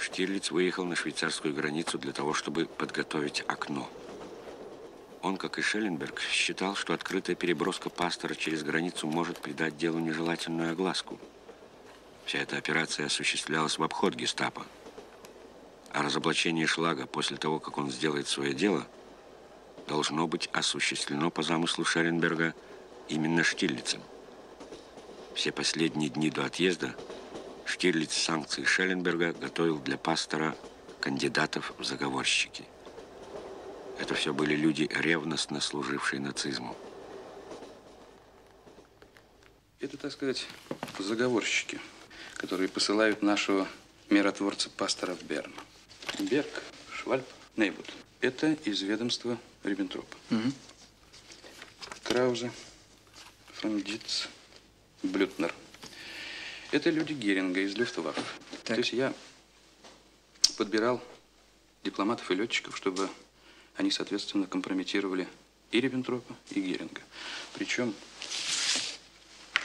Штирлиц выехал на швейцарскую границу для того, чтобы подготовить окно. Он, как и Шелленберг, считал, что открытая переброска пастора через границу может придать делу нежелательную огласку. Вся эта операция осуществлялась в обход гестапо. А разоблачение Шлага после того, как он сделает свое дело, должно быть осуществлено по замыслу Шелленберга именно Штирлицем. Все последние дни до отъезда Штирлиц санкции Шелленберга готовил для пастора кандидатов в заговорщики. Это все были люди, ревностно служившие нацизму. Это, так сказать, заговорщики, которые посылают нашего миротворца-пастора в Берн. Берг, Швальб, Нейбут. Это из ведомства Риббентропа. Угу. Краузе, Франдиц, Блютнер. Это люди Геринга из Люфтваффе. То есть я подбирал дипломатов и летчиков, чтобы они, соответственно, компрометировали и Риббентропа, и Геринга. Причем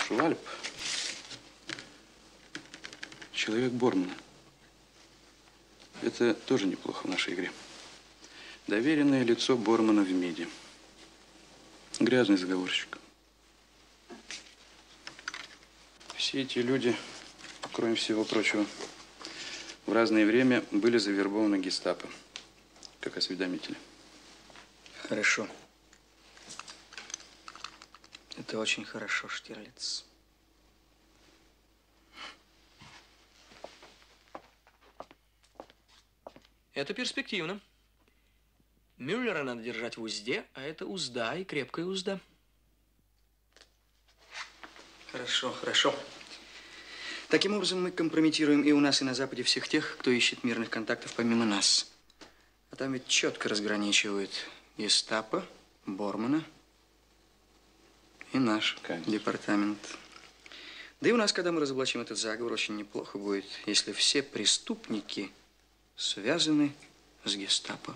Швальб — человек Бормана. Это тоже неплохо в нашей игре. Доверенное лицо Бормана в МИДе. Грязный заговорщик. Все эти люди, кроме всего прочего, в разное время были завербованы гестапо, как осведомители. Хорошо. Это очень хорошо, Штирлиц. Это перспективно. Мюллера надо держать в узде, а это узда, и крепкая узда. Хорошо, хорошо. Таким образом, мы компрометируем и у нас, и на Западе всех тех, кто ищет мирных контактов помимо нас. А там ведь четко разграничивают гестапо, Бормана и наш департамент. Да и у нас, когда мы разоблачим этот заговор, очень неплохо будет, если все преступники связаны с гестапо.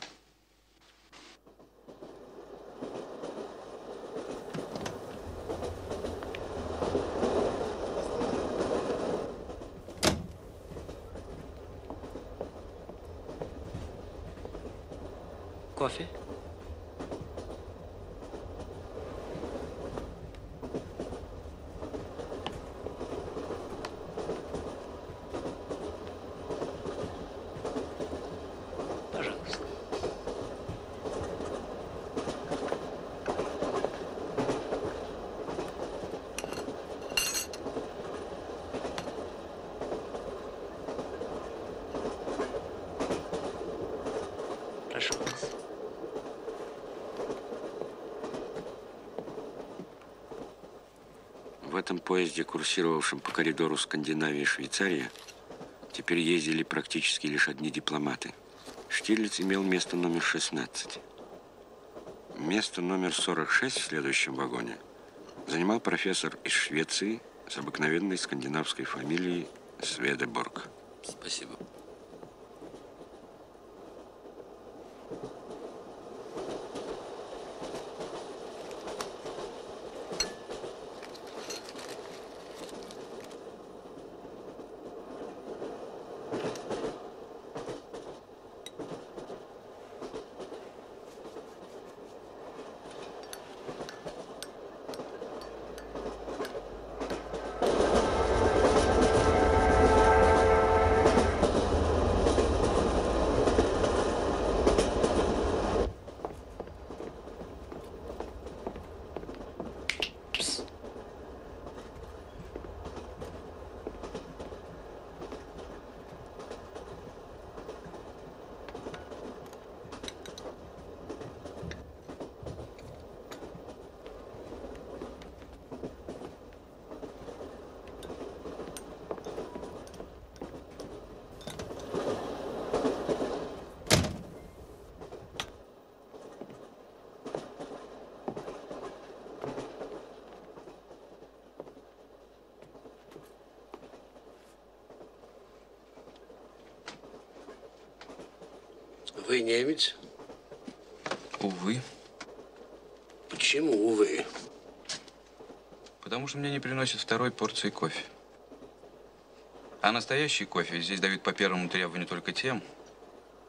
Кофе? Пожалуйста. Прошу вас. В этом поезде, курсировавшем по коридору Скандинавии и Швейцарии, теперь ездили практически лишь одни дипломаты. Штирлиц имел место номер 16. Место номер 46 в следующем вагоне занимал профессор из Швеции с обыкновенной скандинавской фамилией Сведеборг. Спасибо. Вы немец? Увы. Почему увы? Потому что мне не приносят второй порции кофе. А настоящий кофе здесь дают по первому требованию только тем,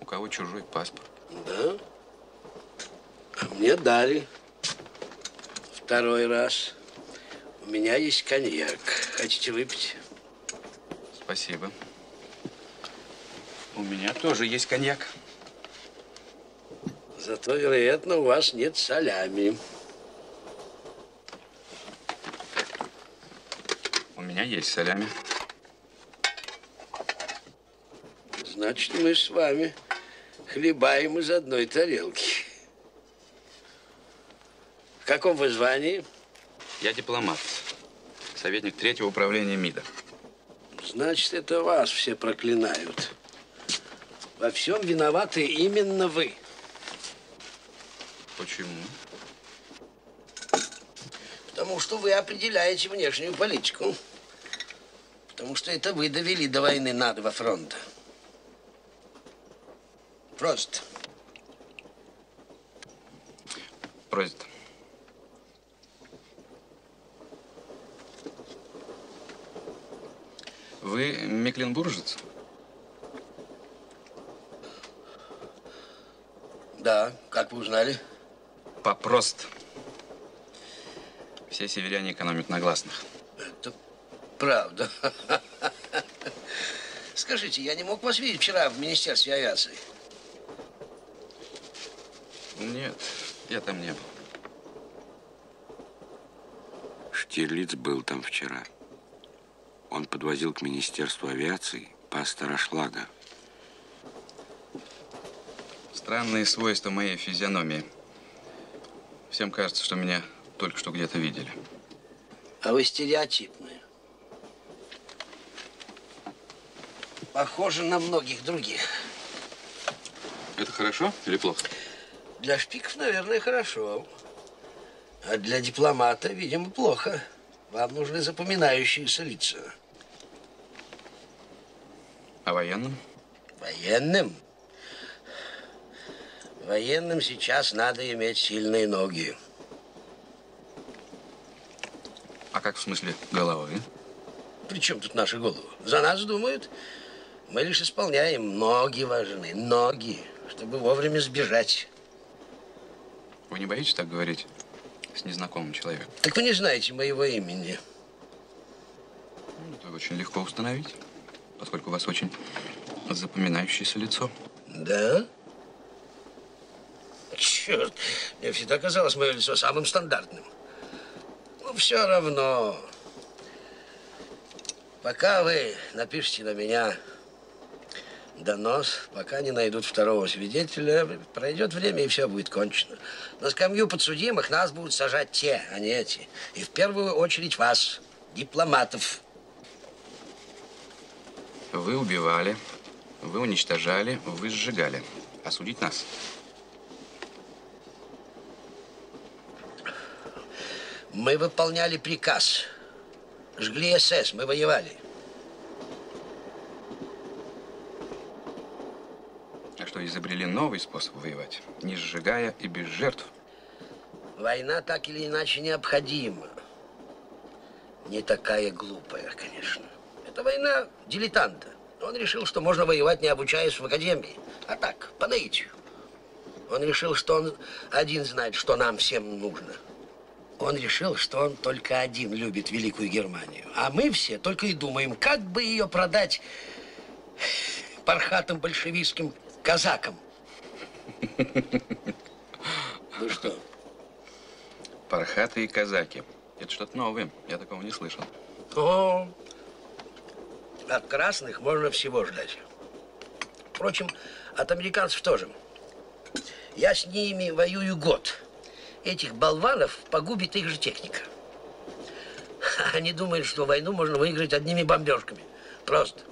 у кого чужой паспорт. Да? А мне дали. Второй раз. У меня есть коньяк. Хотите выпить? Спасибо. У меня тоже есть коньяк. Зато, вероятно, у вас нет салями. У меня есть салями. Значит, мы с вами хлебаем из одной тарелки. В каком вы звании? Я дипломат. Советник третьего управления МИДа. Значит, это вас все проклинают. Во всем виноваты именно вы. Почему? Потому что вы определяете внешнюю политику. Потому что это вы довели до войны на 2 фронта. Просто. Просто. Вы мекленбуржец? Да, как вы узнали? Попрост. Все северяне экономят на гласных. Это правда. Скажите, я не мог вас видеть вчера в Министерстве авиации? Нет, я там не был. Штирлиц был там вчера. Он подвозил к Министерству авиации пастора Шлага. Странные свойства моей физиономии. Всем кажется, что меня только что где-то видели. А вы стереотипные. Похожи на многих других. Это хорошо или плохо? Для шпиков, наверное, хорошо. А для дипломата, видимо, плохо. Вам нужны запоминающиеся лица. А военным? Военным? Военным сейчас надо иметь сильные ноги. А как в смысле головы? При чем тут наши головы? За нас думают. Мы лишь исполняем. Ноги важны. Ноги. Чтобы вовремя сбежать. Вы не боитесь так говорить с незнакомым человеком? Так вы не знаете моего имени. Это очень легко установить, поскольку у вас очень запоминающееся лицо. Да? Черт, мне всегда казалось мое лицо самым стандартным. Но все равно, пока вы напишите на меня донос, пока не найдут второго свидетеля, пройдет время, и все будет кончено. На скамью подсудимых нас будут сажать те, а не эти. И в первую очередь вас, дипломатов. Вы убивали, вы уничтожали, вы сжигали. А судить нас? Мы выполняли приказ. Жгли СС, мы воевали. А что, изобрели новый способ воевать, не сжигая и без жертв? Война так или иначе необходима. Не такая глупая, конечно. Это война дилетанта. Он решил, что можно воевать, не обучаясь в академии. А так, по наитию. Он решил, что он один знает, что нам всем нужно. Он решил, что он только один любит Великую Германию. А мы все только и думаем, как бы ее продать пархатым большевистским казакам. Ну что? Пархатые казаки. Это что-то новое. Я такого не слышал. О, от красных можно всего ждать. Впрочем, от американцев тоже. Я с ними воюю год. Этих болванов погубит их же техника. Они думают, что войну можно выиграть одними бомбежками. Просто.